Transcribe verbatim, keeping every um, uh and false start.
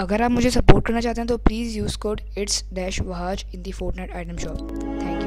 अगर आप मुझे सपोर्ट करना चाहते हैं तो please use code it's dash Wahaj in the Fortnite item shop. Thank you.